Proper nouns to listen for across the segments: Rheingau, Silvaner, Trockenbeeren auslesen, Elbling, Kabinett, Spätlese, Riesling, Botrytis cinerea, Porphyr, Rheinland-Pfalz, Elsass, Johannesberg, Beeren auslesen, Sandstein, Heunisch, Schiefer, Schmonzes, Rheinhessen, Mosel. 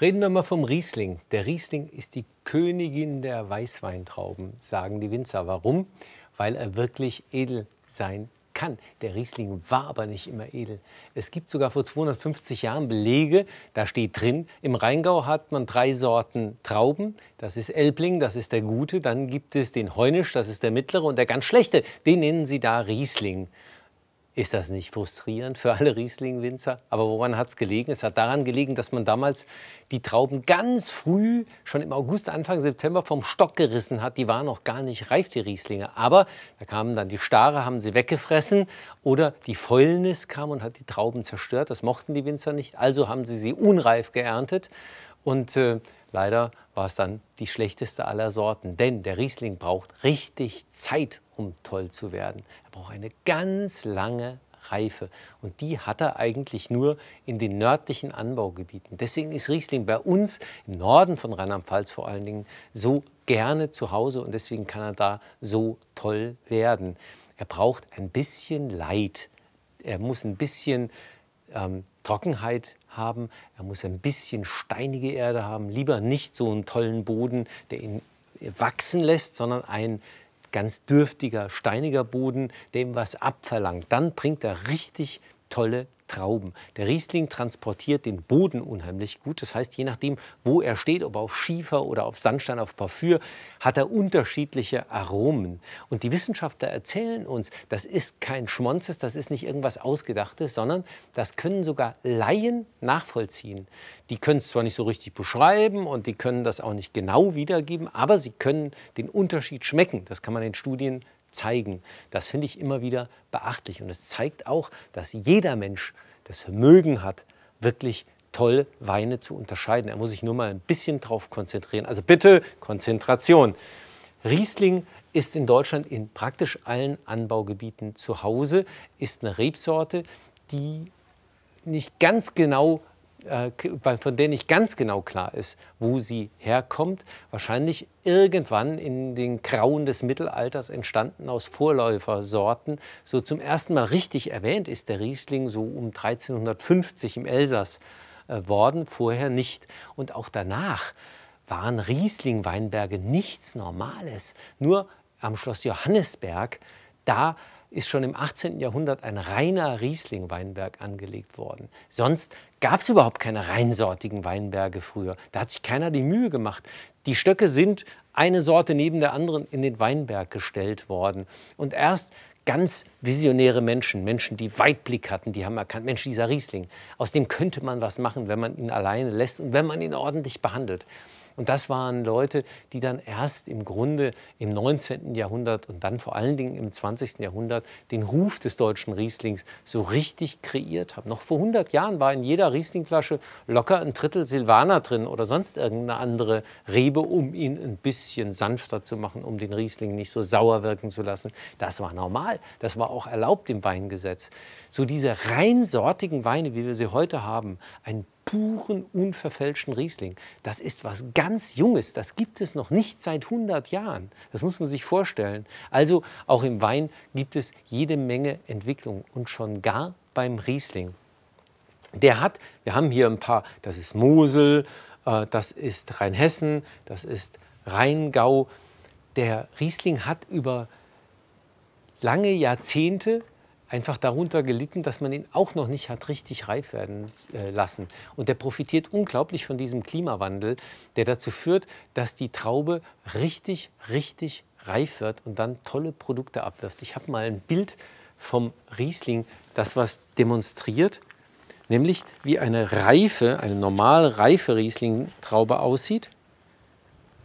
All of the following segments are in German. Reden wir mal vom Riesling. Der Riesling ist die Königin der Weißweintrauben, sagen die Winzer. Warum? Weil er wirklich edel sein kann. Der Riesling war aber nicht immer edel. Es gibt sogar vor 250 Jahren Belege, da steht drin, im Rheingau hat man 3 Sorten Trauben. Das ist Elbling, das ist der Gute, dann gibt es den Heunisch, das ist der Mittlere und der ganz Schlechte. Den nennen sie da Riesling. Ist das nicht frustrierend für alle Riesling-Winzer? Aber woran hat es gelegen? Es hat daran gelegen, dass man damals die Trauben ganz früh, schon im August, Anfang September, vom Stock gerissen hat. Die waren noch gar nicht reif, die Rieslinge. Aber da kamen dann die Stare, haben sie weggefressen. Oder die Fäulnis kam und hat die Trauben zerstört. Das mochten die Winzer nicht. Also haben sie unreif geerntet. Und leider war es dann die schlechteste aller Sorten. Denn der Riesling braucht richtig Zeit, um toll zu werden. Er braucht eine ganz lange Reife und die hat er eigentlich nur in den nördlichen Anbaugebieten. Deswegen ist Riesling bei uns im Norden von Rheinland-Pfalz vor allen Dingen so gerne zu Hause und deswegen kann er da so toll werden. Er braucht ein bisschen Leid, er muss ein bisschen Trockenheit haben, er muss ein bisschen steinige Erde haben, lieber nicht so einen tollen Boden, der ihn wachsen lässt, sondern ein ganz dürftiger, steiniger Boden, dem was abverlangt. Dann bringt er richtig tolle Trauben. Der Riesling transportiert den Boden unheimlich gut. Das heißt, je nachdem, wo er steht, ob auf Schiefer oder auf Sandstein, auf Porphyr, hat er unterschiedliche Aromen. Und die Wissenschaftler erzählen uns, das ist kein Schmonzes, das ist nicht irgendwas Ausgedachtes, sondern das können sogar Laien nachvollziehen. Die können es zwar nicht so richtig beschreiben und die können das auch nicht genau wiedergeben, aber sie können den Unterschied schmecken. Das kann man in Studien zeigen. Das finde ich immer wieder beachtlich. Und es zeigt auch, dass jeder Mensch das Vermögen hat, wirklich tolle Weine zu unterscheiden. Er muss sich nur mal ein bisschen drauf konzentrieren. Also bitte Konzentration. Riesling ist in Deutschland in praktisch allen Anbaugebieten zu Hause, ist eine Rebsorte, die nicht ganz genau von der nicht ganz genau klar ist, wo sie herkommt. Wahrscheinlich irgendwann in den Grauen des Mittelalters entstanden aus Vorläufersorten. So zum ersten Mal richtig erwähnt ist der Riesling so um 1350 im Elsass worden, vorher nicht. Und auch danach waren Riesling-Weinberge nichts Normales. Nur am Schloss Johannesberg, da ist schon im 18. Jahrhundert ein reiner Riesling-Weinberg angelegt worden. Sonst gab es überhaupt keine reinsortigen Weinberge früher. Da hat sich keiner die Mühe gemacht. Die Stöcke sind eine Sorte neben der anderen in den Weinberg gestellt worden. Und erst ganz visionäre Menschen, Menschen, die Weitblick hatten, die haben erkannt, Mensch, dieser Riesling, aus dem könnte man was machen, wenn man ihn alleine lässt und wenn man ihn ordentlich behandelt. Und das waren Leute, die dann erst im Grunde im 19. Jahrhundert und dann vor allen Dingen im 20. Jahrhundert den Ruf des deutschen Rieslings so richtig kreiert haben. Noch vor 100 Jahren war in jeder Rieslingflasche locker ein Drittel Silvaner drin oder sonst irgendeine andere Rebe, um ihn ein bisschen sanfter zu machen, um den Riesling nicht so sauer wirken zu lassen. Das war normal, das war auch erlaubt im Weingesetz. So diese rein sortigen Weine, wie wir sie heute haben, ein puren, unverfälschten Riesling. Das ist was ganz Junges. Das gibt es noch nicht seit 100 Jahren. Das muss man sich vorstellen. Also auch im Wein gibt es jede Menge Entwicklung und schon gar beim Riesling. Der hat, wir haben hier ein paar, das ist Mosel, das ist Rheinhessen, das ist Rheingau. Der Riesling hat über lange Jahrzehnte einfach darunter gelitten, dass man ihn auch noch nicht hat richtig reif werden lassen. Und der profitiert unglaublich von diesem Klimawandel, der dazu führt, dass die Traube richtig reif wird und dann tolle Produkte abwirft. Ich habe mal ein Bild vom Riesling, das was demonstriert, nämlich wie eine reife, eine normal reife Rieslingtraube aussieht.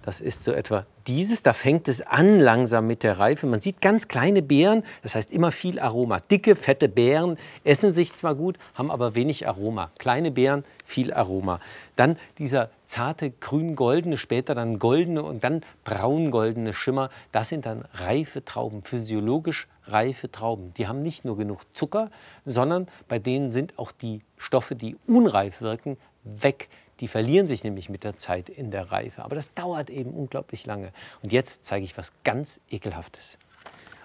Das ist so etwa dieses, da fängt es an langsam mit der Reife. Man sieht ganz kleine Beeren, das heißt immer viel Aroma. Dicke, fette Beeren essen sich zwar gut, haben aber wenig Aroma. Kleine Beeren, viel Aroma. Dann dieser zarte grün-goldene, später dann goldene und dann braun-goldene Schimmer. Das sind dann reife Trauben, physiologisch reife Trauben. Die haben nicht nur genug Zucker, sondern bei denen sind auch die Stoffe, die unreif wirken, weg. Die verlieren sich nämlich mit der Zeit in der Reife. Aber das dauert eben unglaublich lange. Und jetzt zeige ich was ganz Ekelhaftes.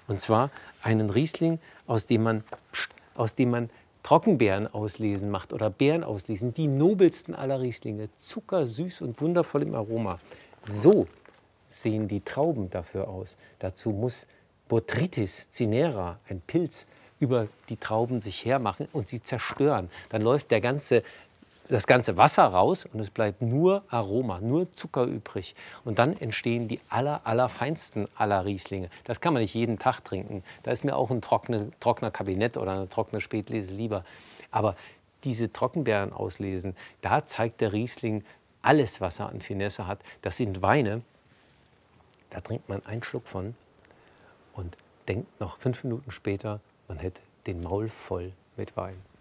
Und zwar einen Riesling, aus dem man Trockenbeeren auslesen macht oder Beeren auslesen, die nobelsten aller Rieslinge, zuckersüß und wundervoll im Aroma. So sehen die Trauben dafür aus. Dazu muss Botrytis cinerea, ein Pilz, über die Trauben sich hermachen und sie zerstören. Dann läuft das ganze Wasser raus und es bleibt nur Aroma, nur Zucker übrig. Und dann entstehen die allerfeinsten aller Rieslinge. Das kann man nicht jeden Tag trinken. Da ist mir auch ein trockener Kabinett oder eine trockene Spätlese lieber. Aber diese Trockenbeeren auslesen, da zeigt der Riesling alles, was er an Finesse hat. Das sind Weine, da trinkt man einen Schluck von und denkt noch 5 Minuten später, man hätte den Maul voll mit Wein.